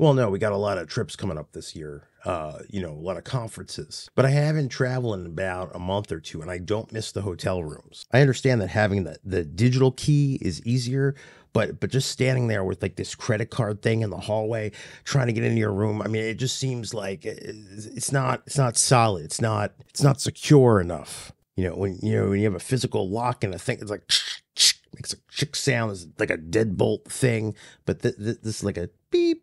Well, no, we got a lot of trips coming up this year, a lot of conferences, but I haven't traveled in about a month or two and I don't miss the hotel rooms. I understand that having the digital key is easier, but just standing there with like this credit card thing in the hallway, trying to get into your room. I mean, it just seems like it's not solid. It's not secure enough. When you have a physical lock and a thing, it's like, makes a chick sound, is like a deadbolt thing, but this is like a beep.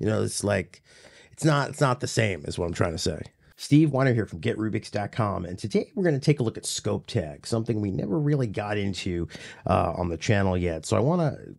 It's like, it's not the same is what I'm trying to say. Steve Weiner here from GetRubix.com, and today we're going to take a look at scope tag, something we never really got into on the channel yet. So I want to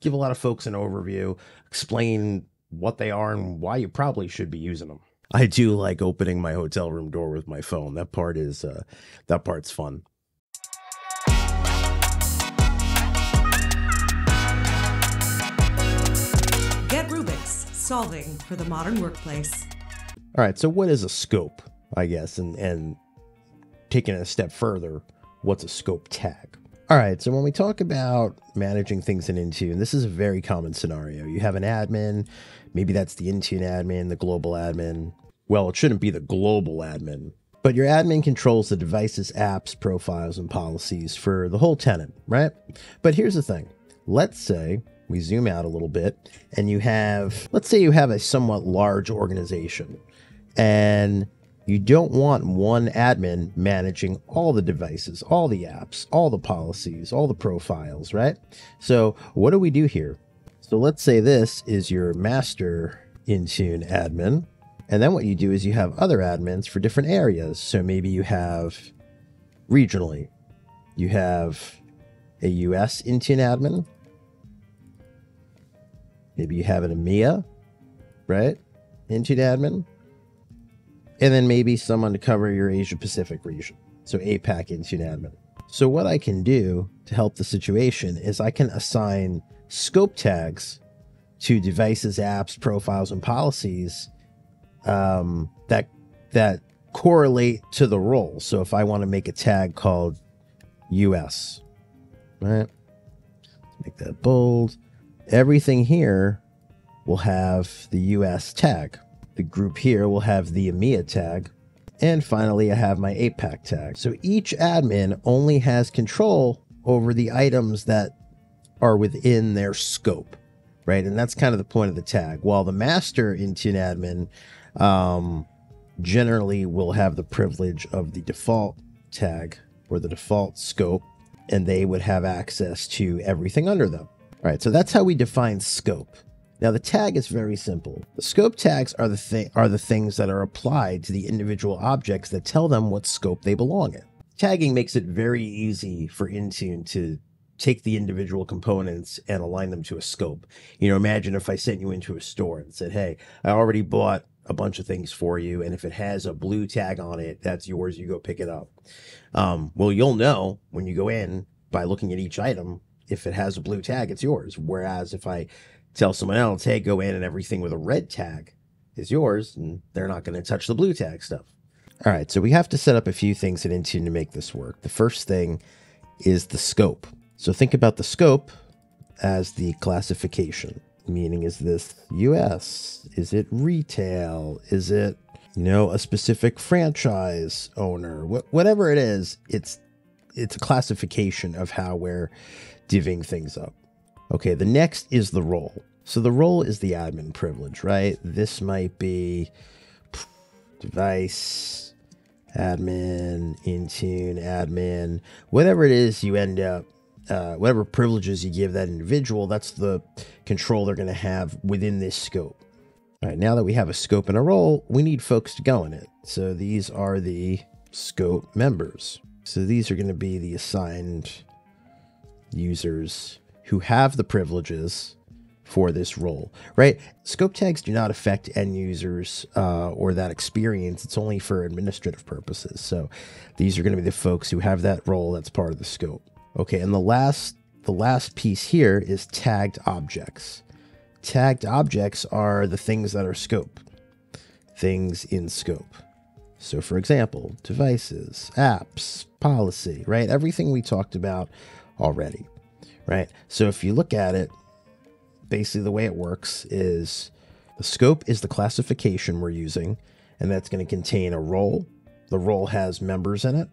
give a lot of folks an overview, explain what they are and why you probably should be using them. I do like opening my hotel room door with my phone. That part's fun. Solving for the modern workplace. All right, so what is a scope, I guess, and taking it a step further, what's a scope tag? All right, so when we talk about managing things in Intune, this is a very common scenario. You have an admin, maybe that's the Intune admin, the global admin. Well, it shouldn't be the global admin, but your admin controls the devices, apps, profiles, and policies for the whole tenant, right? But here's the thing. Let's say we zoom out a little bit and you have, let's say you have a somewhat large organization and you don't want one admin managing all the devices, all the apps, all the policies, all the profiles, right? So what do we do here? So let's say this is your master Intune admin. And then what you do is you have other admins for different areas. So maybe you have regionally, you have a US Intune admin. Maybe you have an EMEA, right? Intune admin. And then maybe someone to cover your Asia Pacific region. So APAC Intune admin. So what I can do to help the situation is I can assign scope tags to devices, apps, profiles, and policies that correlate to the role. So if I want to make a tag called US, right? Make that bold. Everything here will have the US tag. The group here will have the EMEA tag. And finally, I have my APAC tag. So each admin only has control over the items that are within their scope, right? And that's kind of the point of the tag. While the master Intune admin generally will have the privilege of the default tag or the default scope, and they would have access to everything under them. All right, so that's how we define scope. Now the tag is very simple. The scope tags are the things that are applied to the individual objects that tell them what scope they belong in. Tagging makes it very easy for Intune to take the individual components and align them to a scope. Imagine if I sent you into a store and said, hey, I already bought a bunch of things for you, and if it has a blue tag on it, that's yours, you go pick it up. Well, you'll know when you go in by looking at each item. If it has a blue tag, it's yours. Whereas if I tell someone else, hey, go in and everything with a red tag is yours, and they're not going to touch the blue tag stuff. All right, so we have to set up a few things in Intune to make this work. The first thing is the scope. So think about the scope as the classification, meaning is this US? Is it retail? Is it, a specific franchise owner? Whatever it is, it's a classification of how we're divvying things up. Okay, the next is the role. So the role is the admin privilege, right? This might be device, admin, Intune, admin, whatever it is you end up, whatever privileges you give that individual, that's the control they're gonna have within this scope. All right, now that we have a scope and a role, we need folks to go in it. So these are the scope members. So these are going to be the assigned users who have the privileges for this role, right? Scope tags do not affect end users or that experience. It's only for administrative purposes. So these are going to be the folks who have that role that's part of the scope. Okay, and the last piece here is tagged objects. Tagged objects are the things that are scope, things in scope. So for example, devices, apps, policy, right? Everything we talked about already, right? So if you look at it, basically the way it works is The scope is the classification we're using, and that's going to contain a role. The role has members in it,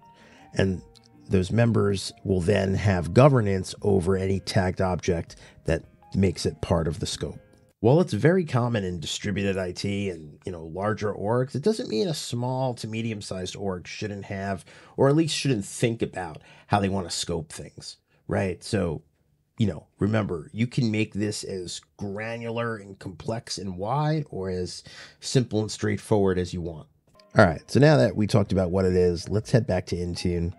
and those members will then have governance over any tagged object that makes it part of the scope. While it's very common in distributed IT and, larger orgs, it doesn't mean a small to medium-sized org shouldn't have, or at least shouldn't think about how they want to scope things, right? So, remember, you can make this as granular and complex and wide, or as simple and straightforward as you want. All right, so now that we talked about what it is, let's head back to Intune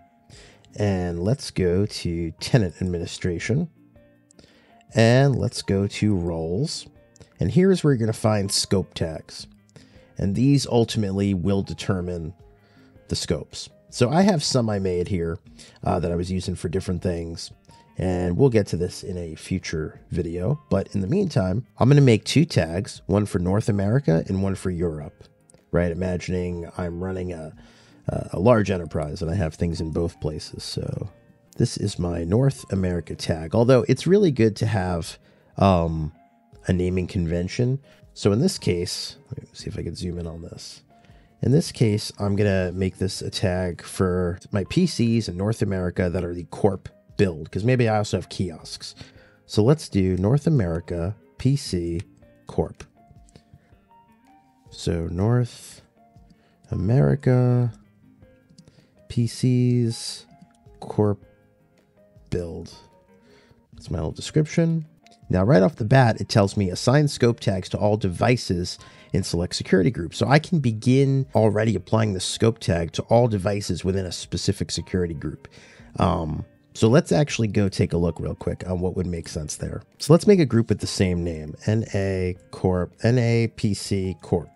and let's go to tenant administration and let's go to roles. And here's where you're going to find scope tags. And these ultimately will determine the scopes. So I have some I made here that I was using for different things. And we'll get to this in a future video. But in the meantime, I'm going to make two tags, one for North America and one for Europe, right? Imagining I'm running a large enterprise and I have things in both places. So this is my North America tag, although it's really good to have a naming convention. So in this case, let me see if I can zoom in on this. In this case, I'm gonna make this a tag for my PCs in North America that are the corp build, because maybe I also have kiosks. So let's do North America PC corp. So North America PCs corp build. That's my little description. Now, right off the bat, it tells me assign scope tags to all devices in select security group. So I can begin already applying the scope tag to all devices within a specific security group. So let's actually go take a look real quick on what would make sense there. So let's make a group with the same name, NA Corp, NAPC Corp.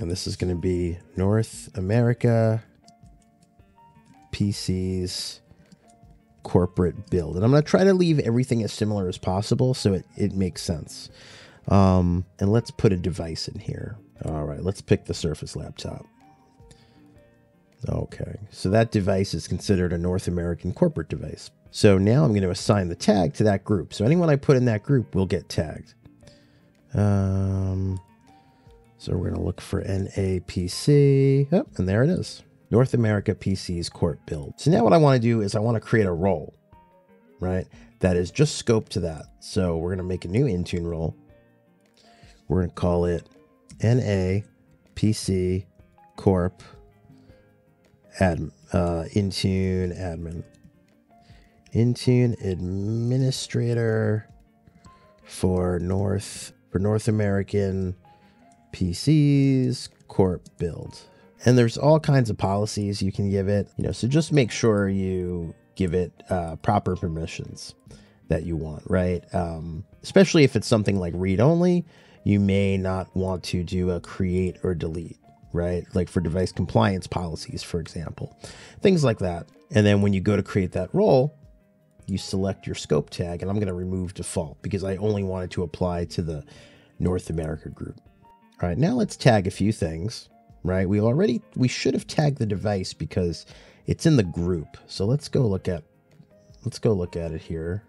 And this is going to be North America PCs corporate build. And I'm going to try to leave everything as similar as possible so it makes sense. And let's put a device in here. All right, let's pick the Surface laptop. Okay, so that device is considered a North American corporate device. So now I'm going to assign the tag to that group. So anyone I put in that group will get tagged. So we're going to look for NAPC. Oh, and there it is. North America PCs Corp build. So now what I want to do is I want to create a role, right? That is just scoped to that. So we're going to make a new Intune role. We're going to call it NA PC Corp admin, Intune admin. Intune administrator for North American PCs Corp build. And there's all kinds of policies you can give it, so just make sure you give it proper permissions that you want, right? Especially if it's something like read-only, you may not want to do a create or delete, right? Like for device compliance policies, for example, things like that. And then when you go to create that role, you select your scope tag, and I'm going to remove default because I only wanted to apply to the North America group. All right, now let's tag a few things. Right, we should have tagged the device because it's in the group. So let's go look at it here.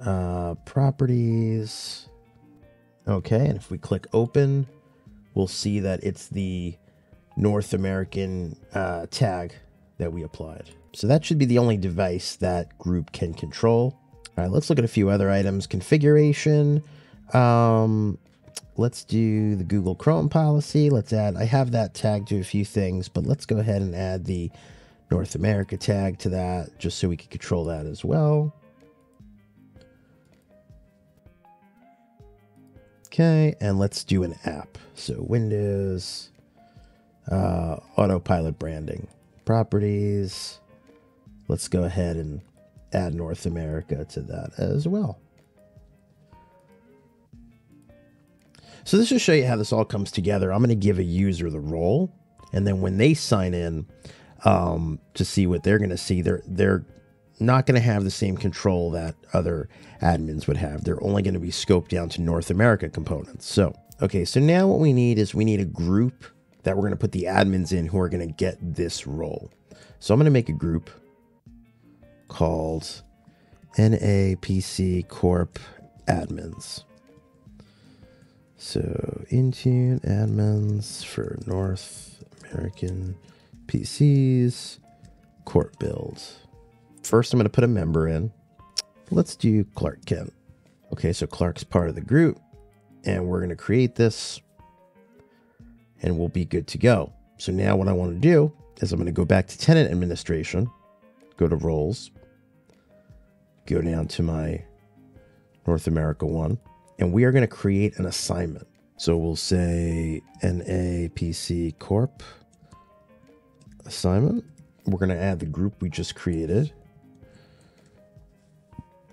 Properties. Okay, and if we click open, we'll see that it's the North American tag that we applied. So that should be the only device that group can control. All right, let's look at a few other items. Configuration. Let's do the Google Chrome policy. Let's add, I have that tag to a few things, but let's go ahead and add the North America tag to that just so we can control that as well. Okay, and let's do an app. So Windows, autopilot branding, properties. Let's go ahead and add North America to that as well. So this will show you how this all comes together. I'm going to give a user the role, and then when they sign in to see what they're going to see, they're not going to have the same control that other admins would have. They're only going to be scoped down to North America components. So, okay, so now what we need is we need a group that we're going to put the admins in who are going to get this role. So I'm going to make a group called NAPC Corp Admins. So Intune admins for North American PCs, court builds. First, I'm going to put a member in. Let's do Clark Kent. Okay, so Clark's part of the group, and we're going to create this, and we'll be good to go. So now what I want to do is I'm going to go back to tenant administration, go to roles, go down to my North America one, and we are going to create an assignment. So we'll say NAPC Corp assignment. We're going to add the group we just created,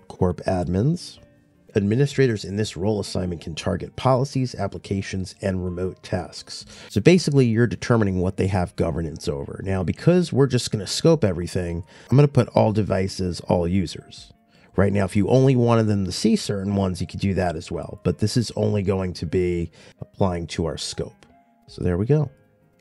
Corp admins. Administrators in this role assignment can target policies, applications, and remote tasks. So basically you're determining what they have governance over. Now, because we're just going to scope everything, I'm going to put all devices, all users. Right now, if you only wanted them to see certain ones, you could do that as well. But this is only going to be applying to our scope. So there we go.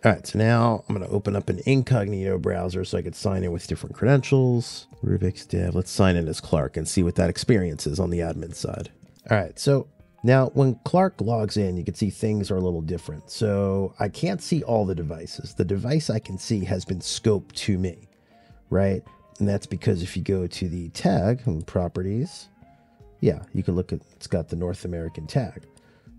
All right, so now I'm going to open up an incognito browser so I could sign in with different credentials. Rubix dev, let's sign in as Clark and see what that experience is on the admin side. All right, so now when Clark logs in, you can see things are a little different. So I can't see all the devices. The device I can see has been scoped to me, right? And that's because if you go to the tag and properties, yeah, you can look at, it's got the North American tag,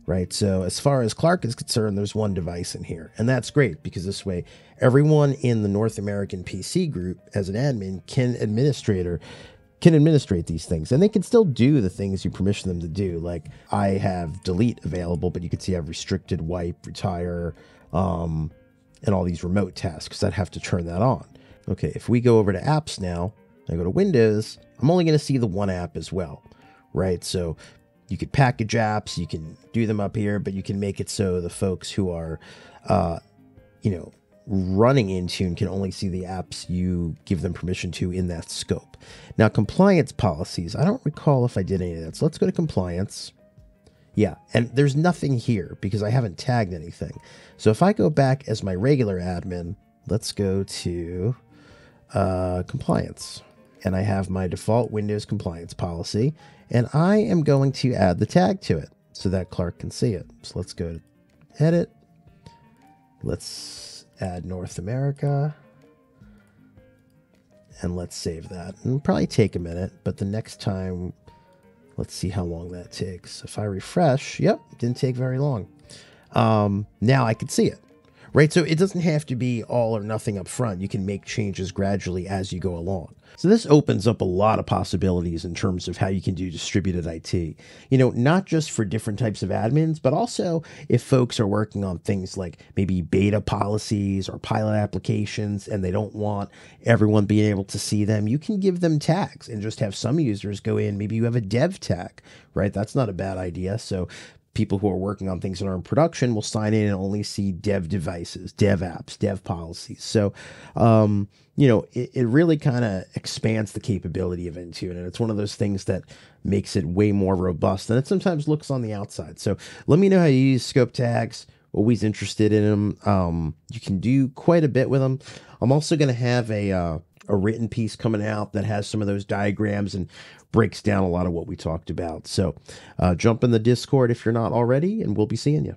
right? So as far as Clark is concerned, there's one device in here, and that's great because this way, everyone in the North American PC group as an admin can administrate these things, and they can still do the things you permission them to do. Like I have delete available, but you can see I have restricted, wipe, retire, and all these remote tasks. I'd have to turn that on. Okay, if we go over to apps now, I go to Windows, I'm only going to see the one app as well, right? So you could package apps, you can do them up here, but you can make it so the folks who are, running Intune can only see the apps you give them permission to in that scope. Now, compliance policies, I don't recall if I did any of that. So let's go to compliance. Yeah, and there's nothing here because I haven't tagged anything. So if I go back as my regular admin, let's go to compliance, and I have my default Windows compliance policy, and I am going to add the tag to it so that Clark can see it. So let's go to edit. Let's add North America and let's save that. It'll probably take a minute, but the next time, let's see how long that takes. If I refresh, yep, didn't take very long. Now I can see it. Right, so it doesn't have to be all or nothing up front. You can make changes gradually as you go along. So this opens up a lot of possibilities in terms of how you can do distributed IT. You know, not just for different types of admins, but also if folks are working on things like maybe beta policies or pilot applications and they don't want everyone being able to see them, you can give them tags and just have some users go in. Maybe you have a dev tag, right? That's not a bad idea. So people who are working on things that are in production will sign in and only see dev devices, dev apps, dev policies. So, it really kind of expands the capability of Intune. And it's one of those things that makes it way more robust than it sometimes looks on the outside. So let me know how you use scope tags. Always interested in them. You can do quite a bit with them. I'm also going to have a written piece coming out that has some of those diagrams and breaks down a lot of what we talked about. So jump in the Discord if you're not already, and we'll be seeing you.